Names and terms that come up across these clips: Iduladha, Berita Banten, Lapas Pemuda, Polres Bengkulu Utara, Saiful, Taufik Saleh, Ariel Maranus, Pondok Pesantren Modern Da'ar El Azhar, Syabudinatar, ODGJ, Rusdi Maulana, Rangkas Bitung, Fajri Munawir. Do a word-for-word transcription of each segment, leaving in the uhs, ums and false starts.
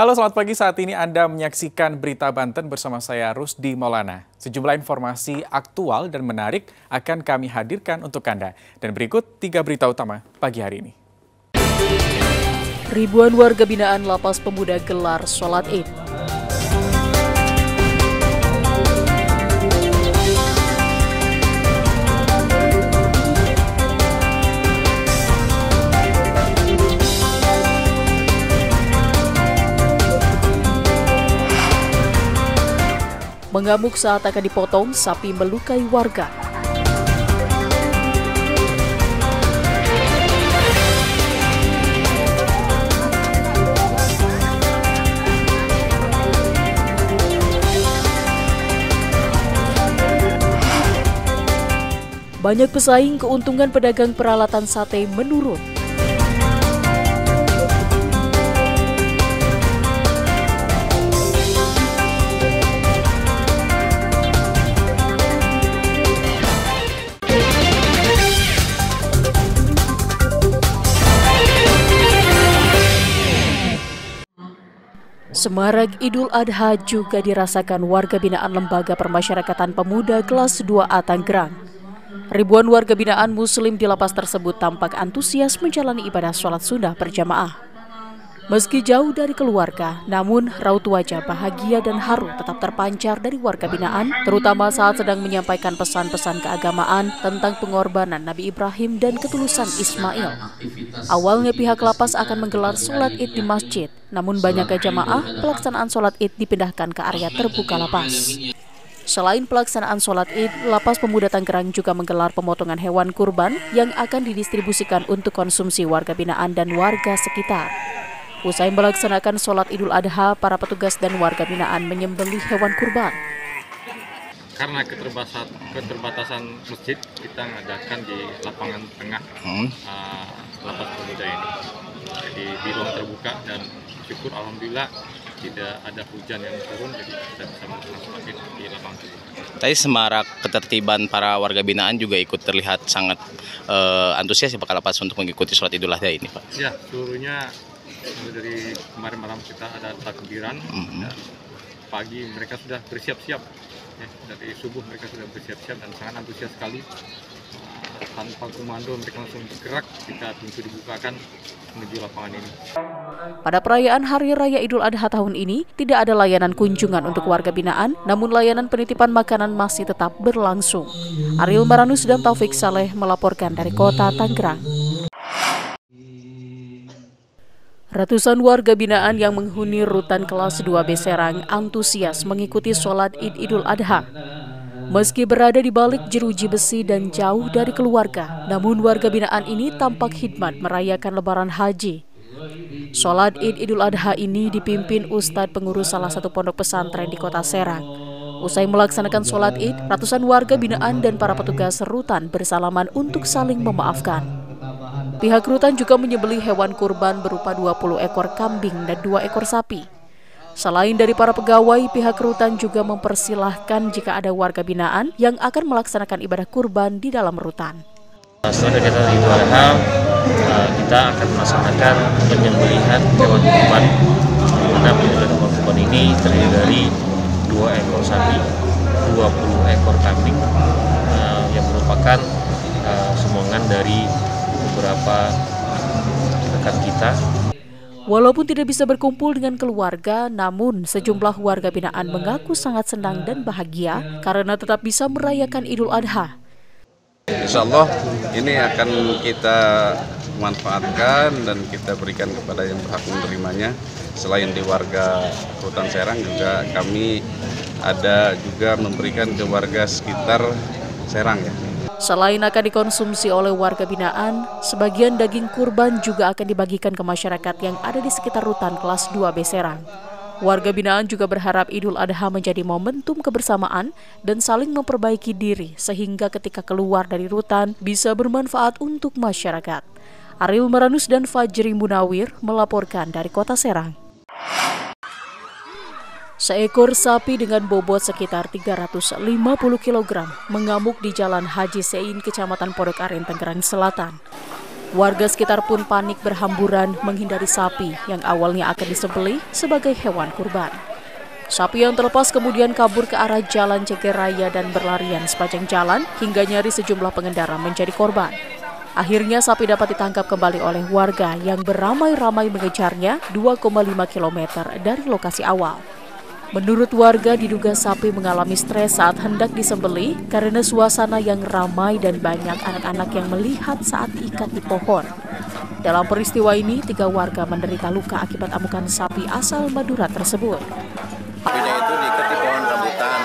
Halo, selamat pagi. Saat ini Anda menyaksikan Berita Banten bersama saya, Rusdi Maulana. Sejumlah informasi aktual dan menarik akan kami hadirkan untuk Anda. Dan berikut tiga berita utama pagi hari ini. Ribuan warga binaan Lapas Pemuda gelar sholat Id. Mengamuk saat akan dipotong, sapi melukai warga. Banyak pesaing, keuntungan pedagang peralatan sate menurun. Semarak Idul Adha juga dirasakan warga binaan Lembaga Permasyarakatan Pemuda kelas dua A Tangerang. Ribuan warga binaan muslim di lapas tersebut tampak antusias menjalani ibadah sholat sunnah berjamaah. Meski jauh dari keluarga, namun raut wajah bahagia dan haru tetap terpancar dari warga binaan, terutama saat sedang menyampaikan pesan-pesan keagamaan tentang pengorbanan Nabi Ibrahim dan ketulusan Ismail. Awalnya pihak lapas akan menggelar sholat Id di masjid, namun banyaknya jamaah, pelaksanaan sholat Id dipindahkan ke area terbuka lapas. Selain pelaksanaan sholat Id, Lapas Pemuda Tangerang juga menggelar pemotongan hewan kurban yang akan didistribusikan untuk konsumsi warga binaan dan warga sekitar. Usai melaksanakan sholat Idul Adha, para petugas dan warga binaan menyembelih hewan kurban. Karena keterbatasan, keterbatasan masjid, kita mengadakan di lapangan tengah hmm. uh, Lapas Pemuda ini. Jadi di ruang terbuka dan syukur alhamdulillah tidak ada hujan yang turun, jadi kita bisa melaksanakan di lapangan terbuka. Tapi semarak ketertiban para warga binaan juga ikut terlihat sangat uh, antusias ya Pak Lapas untuk mengikuti sholat Idul Adha ini Pak. Ya, seluruhnya dari kemarin malam kita ada takbiran, mm-hmm. dan pagi mereka sudah bersiap-siap. Ya, dari subuh mereka sudah bersiap-siap dan sangat antusias sekali. Tanpa komando mereka langsung bergerak jika pintu dibukakan menuju lapangan ini. Pada perayaan Hari Raya Idul Adha tahun ini, tidak ada layanan kunjungan untuk warga binaan, namun layanan penitipan makanan masih tetap berlangsung. Ariel Maranus dan Taufik Saleh melaporkan dari kota Tangerang. Ratusan warga binaan yang menghuni rutan kelas dua B Serang antusias mengikuti sholat Id Idul Adha. Meski berada di balik jeruji besi dan jauh dari keluarga, namun warga binaan ini tampak hikmat merayakan lebaran haji. Sholat Id Idul Adha ini dipimpin Ustadz pengurus salah satu pondok pesantren di kota Serang. Usai melaksanakan sholat Id, ratusan warga binaan dan para petugas rutan bersalaman untuk saling memaafkan. Pihak rutan juga menyembelih hewan kurban berupa dua puluh ekor kambing dan dua ekor sapi. Selain dari para pegawai, pihak rutan juga mempersilahkan jika ada warga binaan yang akan melaksanakan ibadah kurban di dalam rutan. Setelah kegiatan Idul Adha, kita akan melaksanakan penyembelihan hewan kurban. Karena penyembelihan hewan kurban ini terdiri dari dua ekor sapi, dua puluh ekor kambing, yang merupakan sumbangan dari beberapa rekan kita. Walaupun tidak bisa berkumpul dengan keluarga, namun sejumlah warga binaan mengaku sangat senang dan bahagia karena tetap bisa merayakan Idul Adha. Insya Allah ini akan kita manfaatkan dan kita berikan kepada yang berhak menerimanya. Selain di warga Rutan Serang, juga kami ada juga memberikan ke warga sekitar Serang ya. Selain akan dikonsumsi oleh warga binaan, sebagian daging kurban juga akan dibagikan ke masyarakat yang ada di sekitar rutan kelas dua B Serang. Warga binaan juga berharap Idul Adha menjadi momentum kebersamaan dan saling memperbaiki diri sehingga ketika keluar dari rutan bisa bermanfaat untuk masyarakat. Ariel Maranus dan Fajri Munawir melaporkan dari kota Serang. Seekor sapi dengan bobot sekitar tiga ratus lima puluh kilogram mengamuk di Jalan Haji Sein, Kecamatan Pondok Aren, Tangerang Selatan. Warga sekitar pun panik berhamburan menghindari sapi yang awalnya akan disembelih sebagai hewan kurban. Sapi yang terlepas kemudian kabur ke arah jalan Ceger Raya dan berlarian sepanjang jalan hingga nyaris sejumlah pengendara menjadi korban. Akhirnya sapi dapat ditangkap kembali oleh warga yang beramai-ramai mengejarnya dua koma lima kilometer dari lokasi awal. Menurut warga, diduga sapi mengalami stres saat hendak disembelih karena suasana yang ramai dan banyak anak-anak yang melihat saat ikat di pohon. Dalam peristiwa ini, tiga warga menderita luka akibat amukan sapi asal Madura tersebut. Sapinya itu diikat di pohon rambutan.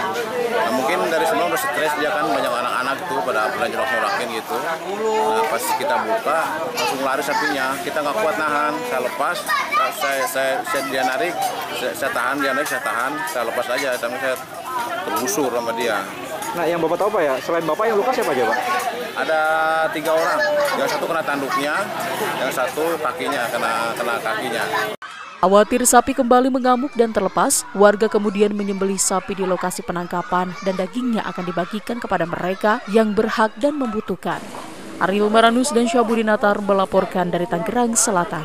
Nah, mungkin dari semalam udah stres dia kan, banyak anak-anak tuh pada beranjak-anjakin gitu. Nah, pas kita buka langsung lari sapinya. Kita nggak kuat nahan. Saya lepas, saya saya, saya dia narik, saya, saya tahan dia narik, saya tahan, saya lepas aja. Tapi saya tergusur sama dia. Nah, yang bapak tahu apa ya? Selain bapak yang luka siapa aja, Pak? Ada tiga orang. Yang satu kena tanduknya, yang satu kakinya kena kena kakinya. Khawatir sapi kembali mengamuk dan terlepas, warga kemudian menyembelih sapi di lokasi penangkapan dan dagingnya akan dibagikan kepada mereka yang berhak dan membutuhkan. Ariel Maranus dan Syabudinatar melaporkan dari Tangerang Selatan.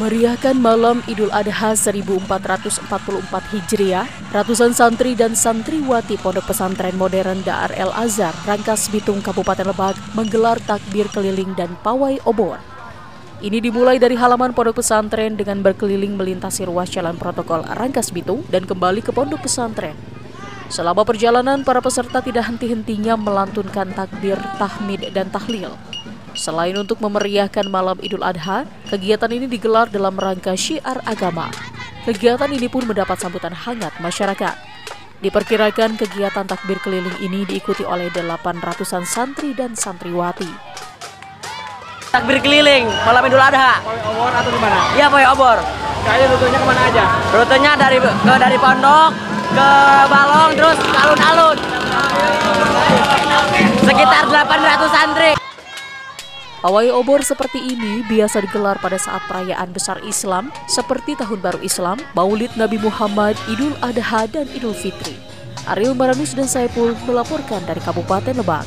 Meriahkan malam Idul Adha seribu empat ratus empat puluh empat Hijriah, ratusan santri dan santriwati Pondok Pesantren Modern Da'ar El Azhar, Rangkas Bitung, Kabupaten Lebak menggelar takbir keliling dan pawai obor. Ini dimulai dari halaman Pondok Pesantren dengan berkeliling melintasi ruas jalan protokol Rangkas Bitung dan kembali ke Pondok Pesantren. Selama perjalanan, para peserta tidak henti-hentinya melantunkan takbir, tahmid, dan tahlil. Selain untuk memeriahkan malam Idul Adha, kegiatan ini digelar dalam rangka syiar agama. Kegiatan ini pun mendapat sambutan hangat masyarakat. Diperkirakan kegiatan takbir keliling ini diikuti oleh delapan ratusan santri dan santriwati. Takbir keliling malam Idul Adha. Pawai obor atau di mana? Iya, pawai obor. Kayaknya rutenya kemana aja? Rutenya dari ke, dari pondok ke Balong terus ke alun-alun. Sekitar delapan ratus santri. Pawai obor seperti ini biasa digelar pada saat perayaan besar Islam seperti Tahun Baru Islam, Maulid Nabi Muhammad, Idul Adha dan Idul Fitri. Ariel Maranus dan Saiful melaporkan dari Kabupaten Lebak.